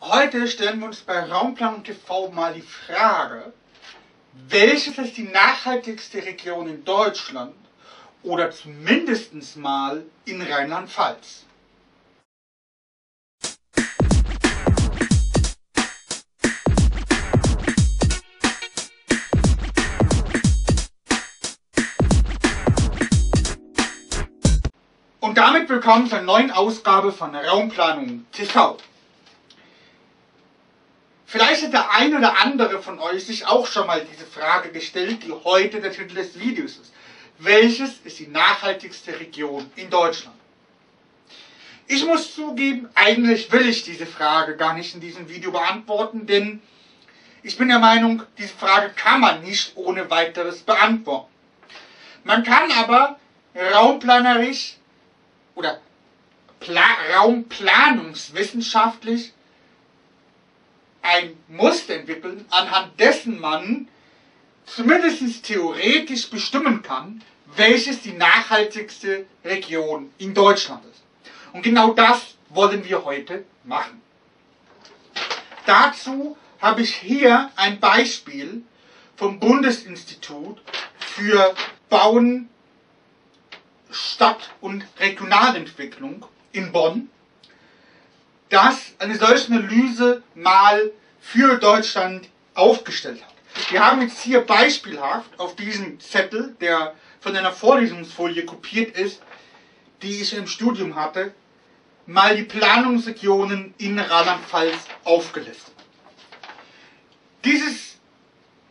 Heute stellen wir uns bei Raumplanung TV mal die Frage, welches ist die nachhaltigste Region in Deutschland oder zumindest mal in Rheinland-Pfalz? Und damit willkommen zur neuen Ausgabe von Raumplanung TV. Vielleicht hat der ein oder andere von euch sich auch schon mal diese Frage gestellt, die heute der Titel des Videos ist. Welches ist die nachhaltigste Region in Deutschland? Ich muss zugeben, eigentlich will ich diese Frage gar nicht in diesem Video beantworten, denn ich bin der Meinung, diese Frage kann man nicht ohne weiteres beantworten. Man kann aber raumplanerisch oder raumplanungswissenschaftlich ein Muster entwickeln, anhand dessen man zumindest theoretisch bestimmen kann, welches die nachhaltigste Region in Deutschland ist. Und genau das wollen wir heute machen. Dazu habe ich hier ein Beispiel vom Bundesinstitut für Bauen, Stadt und Regionalentwicklung in Bonn, das eine solche Analyse mal für Deutschland aufgestellt hat. Wir haben jetzt hier beispielhaft auf diesem Zettel, der von einer Vorlesungsfolie kopiert ist, die ich im Studium hatte, mal die Planungsregionen in Rheinland-Pfalz aufgelistet. Dieses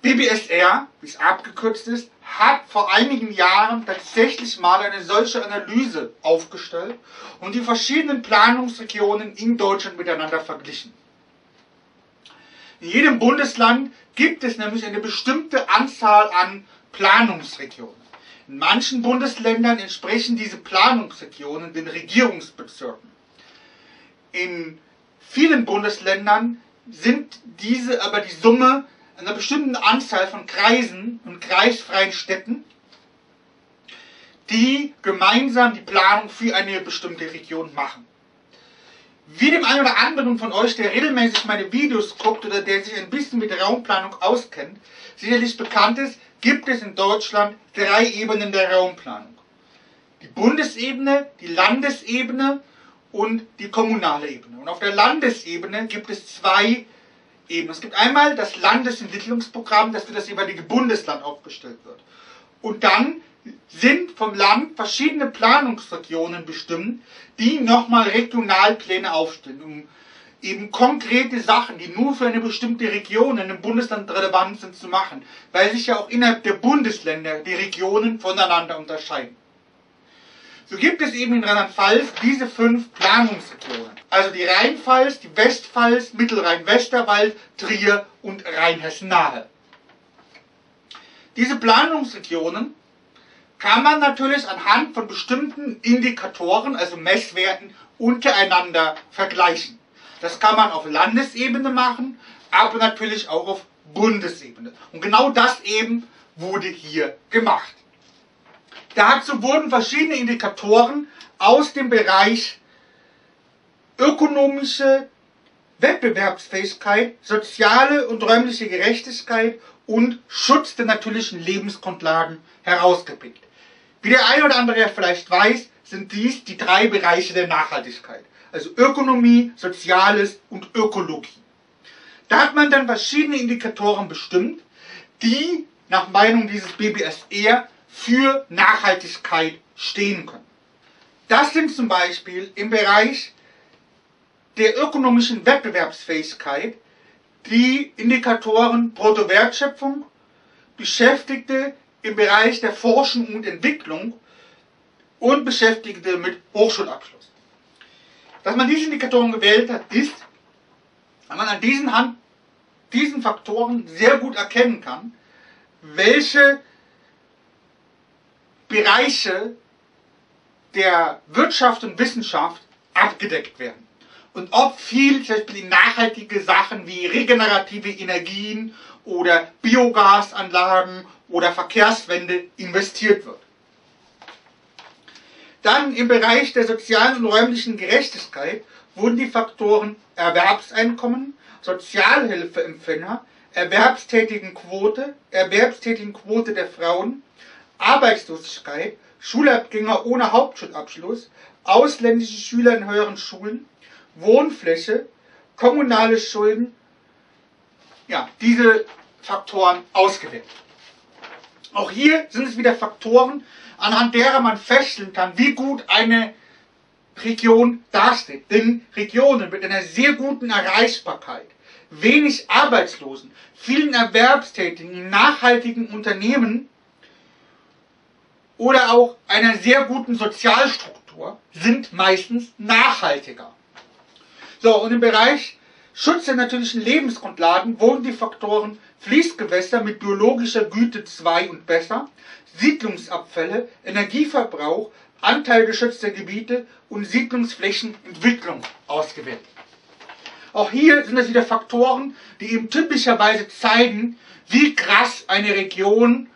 BBSR, wie es abgekürzt ist, hat vor einigen Jahren tatsächlich mal eine solche Analyse aufgestellt und die verschiedenen Planungsregionen in Deutschland miteinander verglichen. In jedem Bundesland gibt es nämlich eine bestimmte Anzahl an Planungsregionen. In manchen Bundesländern entsprechen diese Planungsregionen den Regierungsbezirken. In vielen Bundesländern sind diese aber die Summe einer bestimmten Anzahl von Kreisen und kreisfreien Städten, die gemeinsam die Planung für eine bestimmte Region machen. Wie dem einen oder anderen von euch, der regelmäßig meine Videos guckt oder der sich ein bisschen mit Raumplanung auskennt, sicherlich bekannt ist, gibt es in Deutschland drei Ebenen der Raumplanung. Die Bundesebene, die Landesebene und die kommunale Ebene. Und auf der Landesebene gibt es zwei Ebenen. Es gibt einmal das Landesentwicklungsprogramm, das für das jeweilige Bundesland aufgestellt wird. Und dann sind vom Land verschiedene Planungsregionen bestimmt, die nochmal Regionalpläne aufstellen, um eben konkrete Sachen, die nur für eine bestimmte Region in einem Bundesland relevant sind, zu machen, weil sich ja auch innerhalb der Bundesländer die Regionen voneinander unterscheiden. So gibt es eben in Rheinland-Pfalz diese 5 Planungsregionen. Also die Rheinpfalz, die Westpfalz, Mittelrhein-Westerwald, Trier und Rheinhessen-Nahe. Diese Planungsregionen kann man natürlich anhand von bestimmten Indikatoren, also Messwerten, untereinander vergleichen. Das kann man auf Landesebene machen, aber natürlich auch auf Bundesebene. Und genau das eben wurde hier gemacht. Dazu wurden verschiedene Indikatoren aus dem Bereich ökonomische Wettbewerbsfähigkeit, soziale und räumliche Gerechtigkeit und Schutz der natürlichen Lebensgrundlagen herausgepickt. Wie der ein oder andere vielleicht weiß, sind dies die drei Bereiche der Nachhaltigkeit. Also Ökonomie, Soziales und Ökologie. Da hat man dann verschiedene Indikatoren bestimmt, die nach Meinung dieses BBSR für Nachhaltigkeit stehen können. Das sind zum Beispiel im Bereich der ökonomischen Wettbewerbsfähigkeit die Indikatoren Bruttowertschöpfung, Beschäftigte im Bereich der Forschung und Entwicklung und Beschäftigte mit Hochschulabschluss. Dass man diese Indikatoren gewählt hat, ist, weil man an diesen Faktoren sehr gut erkennen kann, welche Bereiche der Wirtschaft und Wissenschaft abgedeckt werden. Und ob viel, zum Beispiel nachhaltige Sachen wie regenerative Energien oder Biogasanlagen oder Verkehrswende investiert wird. Dann im Bereich der sozialen und räumlichen Gerechtigkeit wurden die Faktoren Erwerbseinkommen, Sozialhilfeempfänger, Erwerbstätigenquote, Erwerbstätigenquote der Frauen, Arbeitslosigkeit, Schulabgänger ohne Hauptschulabschluss, ausländische Schüler in höheren Schulen, Wohnfläche, kommunale Schulden, ja, diese Faktoren ausgewählt. Auch hier sind es wieder Faktoren, anhand derer man feststellen kann, wie gut eine Region dasteht. Denn Regionen mit einer sehr guten Erreichbarkeit, wenig Arbeitslosen, vielen Erwerbstätigen, nachhaltigen Unternehmen oder auch einer sehr guten Sozialstruktur sind meistens nachhaltiger. So, und im Bereich Schutz der natürlichen Lebensgrundlagen wurden die Faktoren Fließgewässer mit biologischer Güte 2 und besser, Siedlungsabfälle, Energieverbrauch, Anteil geschützter Gebiete und Siedlungsflächenentwicklung ausgewählt. Auch hier sind es wieder Faktoren, die eben typischerweise zeigen, wie krass eine Region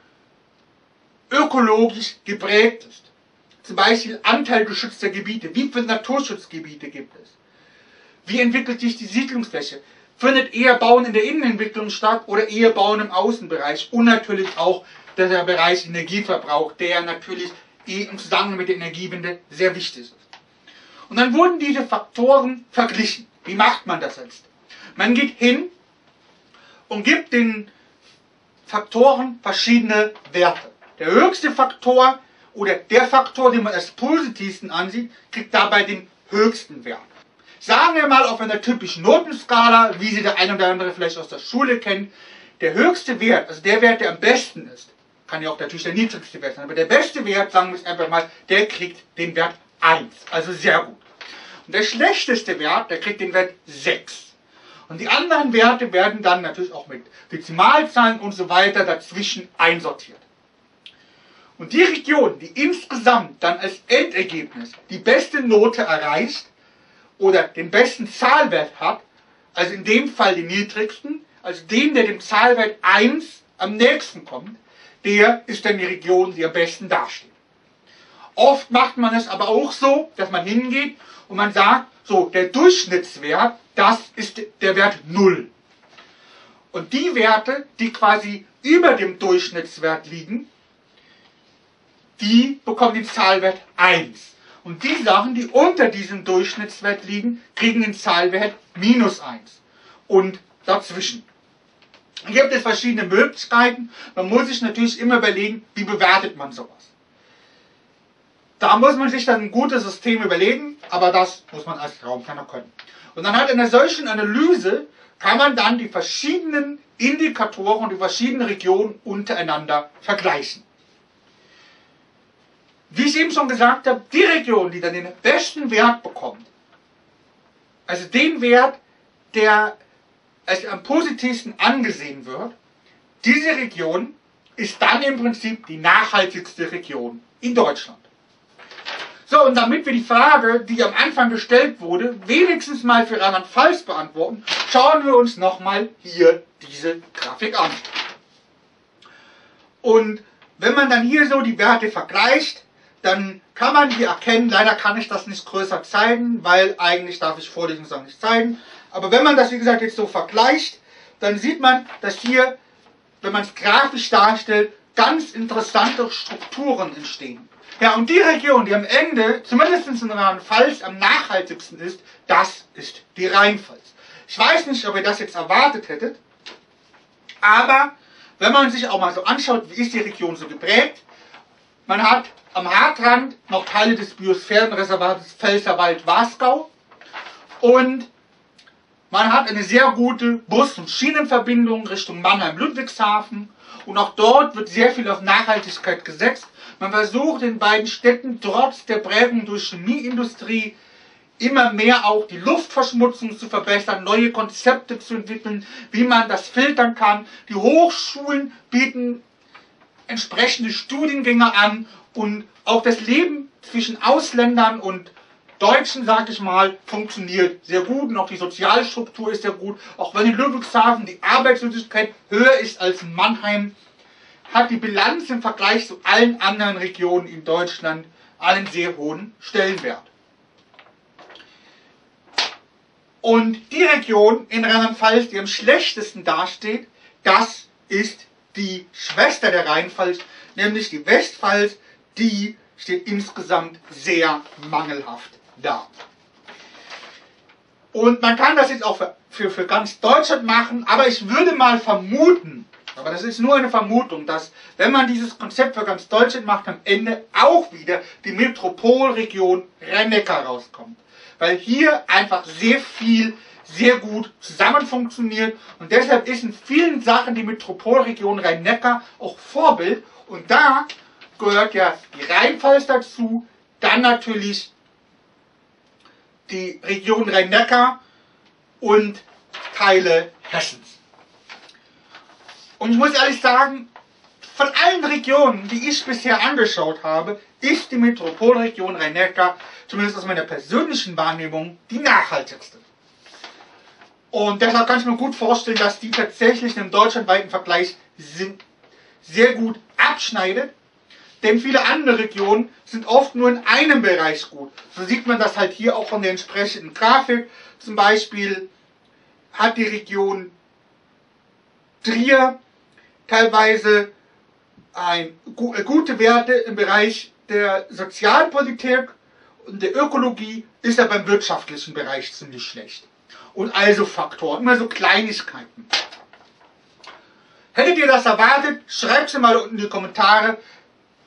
ökologisch geprägt ist. Zum Beispiel Anteil geschützter Gebiete, wie viele Naturschutzgebiete gibt es? Wie entwickelt sich die Siedlungsfläche? Findet eher Bauen in der Innenentwicklung statt oder eher Bauen im Außenbereich? Und natürlich auch der Bereich Energieverbrauch, der natürlich im Zusammenhang mit der Energiewende sehr wichtig ist. Und dann wurden diese Faktoren verglichen. Wie macht man das jetzt? Man geht hin und gibt den Faktoren verschiedene Werte. Der höchste Faktor oder der Faktor, den man als positivsten ansieht, kriegt dabei den höchsten Wert. Sagen wir mal auf einer typischen Notenskala, wie sie der eine oder andere vielleicht aus der Schule kennt, der höchste Wert, also der Wert, der am besten ist, kann ja auch natürlich der niedrigste Wert sein, aber der beste Wert, sagen wir es einfach mal, der kriegt den Wert 1, also sehr gut. Und der schlechteste Wert, der kriegt den Wert 6. Und die anderen Werte werden dann natürlich auch mit Dezimalzahlen und so weiter dazwischen einsortiert. Und die Region, die insgesamt dann als Endergebnis die beste Note erreicht, oder den besten Zahlwert hat, also in dem Fall den niedrigsten, also den, der dem Zahlwert 1 am nächsten kommt, der ist dann die Region, die am besten dasteht. Oft macht man es aber auch so, dass man hingeht und man sagt, so, der Durchschnittswert, das ist der Wert 0. Und die Werte, die quasi über dem Durchschnittswert liegen, die bekommen den Zahlwert 1. Und die Sachen, die unter diesem Durchschnittswert liegen, kriegen den Zahlwert -1 und dazwischen. Hier gibt es verschiedene Möglichkeiten. Man muss sich natürlich immer überlegen, wie bewertet man sowas. Da muss man sich dann ein gutes System überlegen, aber das muss man als Raumplaner können. Und dann in einer solchen Analyse kann man dann die verschiedenen Indikatoren und die verschiedenen Regionen untereinander vergleichen. Wie ich eben schon gesagt habe, die Region, die dann den besten Wert bekommt, also den Wert, der als am positivsten angesehen wird, diese Region ist dann im Prinzip die nachhaltigste Region in Deutschland. So, und damit wir die Frage, die am Anfang gestellt wurde, wenigstens mal für Rheinland-Pfalz beantworten, schauen wir uns nochmal hier diese Grafik an. Und wenn man dann hier so die Werte vergleicht, dann kann man die erkennen, leider kann ich das nicht größer zeigen, weil eigentlich darf ich Vorlesungssachen nicht zeigen. Aber wenn man das, wie gesagt, jetzt so vergleicht, dann sieht man, dass hier, wenn man es grafisch darstellt, ganz interessante Strukturen entstehen. Ja, und die Region, die am Ende, zumindest in Rheinland-Pfalz, am nachhaltigsten ist, das ist die Rheinpfalz. Ich weiß nicht, ob ihr das jetzt erwartet hättet, aber wenn man sich auch mal so anschaut, wie ist die Region so geprägt, man hat am Hartrand noch Teile des Biosphärenreservates Pfälzerwald-Wasgau und man hat eine sehr gute Bus- und Schienenverbindung Richtung Mannheim-Ludwigshafen und auch dort wird sehr viel auf Nachhaltigkeit gesetzt. Man versucht in beiden Städten trotz der Prägung durch Chemieindustrie immer mehr auch die Luftverschmutzung zu verbessern, neue Konzepte zu entwickeln, wie man das filtern kann. Die Hochschulen bieten entsprechende Studiengänge an und auch das Leben zwischen Ausländern und Deutschen, sage ich mal, funktioniert sehr gut und auch die Sozialstruktur ist sehr gut. Auch wenn in Ludwigshafen die Arbeitslosigkeit höher ist als in Mannheim, hat die Bilanz im Vergleich zu allen anderen Regionen in Deutschland einen sehr hohen Stellenwert. Und die Region in Rheinland-Pfalz, die am schlechtesten dasteht, das ist die Schwester der Rheinpfalz, nämlich die Westpfalz, die steht insgesamt sehr mangelhaft da. Und man kann das jetzt auch für ganz Deutschland machen, aber ich würde mal vermuten, aber das ist nur eine Vermutung, dass wenn man dieses Konzept für ganz Deutschland macht, am Ende auch wieder die Metropolregion Rhein-Neckar rauskommt. Weil hier einfach sehr viel, sehr gut zusammen funktioniert und deshalb ist in vielen Sachen die Metropolregion Rhein-Neckar auch Vorbild und da gehört ja die Rheinpfalz dazu, dann natürlich die Region Rhein-Neckar und Teile Hessens. Und ich muss ehrlich sagen, von allen Regionen, die ich bisher angeschaut habe, ist die Metropolregion Rhein-Neckar, zumindest aus meiner persönlichen Wahrnehmung, die nachhaltigste. Und deshalb kann ich mir gut vorstellen, dass die tatsächlich im deutschlandweiten Vergleich sehr gut abschneidet. Denn viele andere Regionen sind oft nur in einem Bereich gut. So sieht man das halt hier auch von der entsprechenden Grafik. Zum Beispiel hat die Region Trier teilweise gute Werte im Bereich der Sozialpolitik und der Ökologie, ist aber im wirtschaftlichen Bereich ziemlich schlecht. Und also Faktoren, immer so Kleinigkeiten. Hättet ihr das erwartet, schreibt es mal unten in die Kommentare.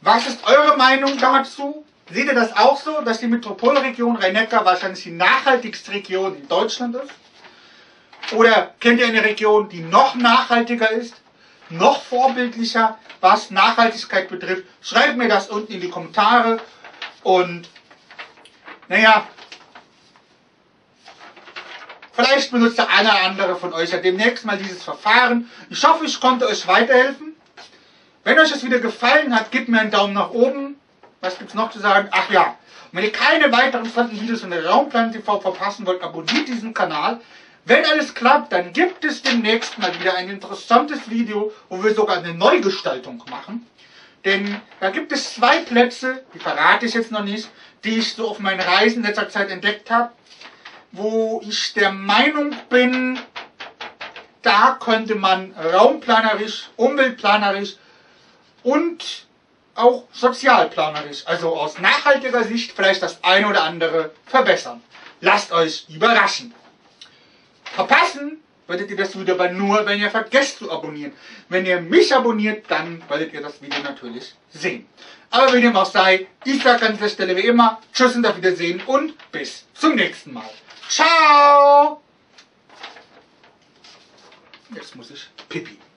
Was ist eure Meinung dazu? Seht ihr das auch so, dass die Metropolregion Rhein-Neckar wahrscheinlich die nachhaltigste Region in Deutschland ist? Oder kennt ihr eine Region, die noch nachhaltiger ist, noch vorbildlicher, was Nachhaltigkeit betrifft? Schreibt mir das unten in die Kommentare. Und naja, vielleicht benutzt der eine oder andere von euch ja demnächst mal dieses Verfahren. Ich hoffe, ich konnte euch weiterhelfen. Wenn euch das wieder gefallen hat, gebt mir einen Daumen nach oben. Was gibt's noch zu sagen? Ach ja, und wenn ihr keine weiteren spannenden Videos von der Raumplanung TV verpassen wollt, abonniert diesen Kanal. Wenn alles klappt, dann gibt es demnächst mal wieder ein interessantes Video, wo wir sogar eine Neugestaltung machen. Denn da gibt es zwei Plätze, die verrate ich jetzt noch nicht, die ich so auf meinen Reisen in letzter Zeit entdeckt habe, wo ich der Meinung bin, da könnte man raumplanerisch, umweltplanerisch und auch sozialplanerisch, also aus nachhaltiger Sicht vielleicht das eine oder andere verbessern. Lasst euch überraschen. Verpassen werdet ihr das Video aber nur, wenn ihr vergesst zu abonnieren. Wenn ihr mich abonniert, dann werdet ihr das Video natürlich sehen. Aber wie dem auch sei, ich sage an dieser Stelle wie immer, tschüss und auf Wiedersehen und bis zum nächsten Mal. Ciao! Jetzt muss ich pipi.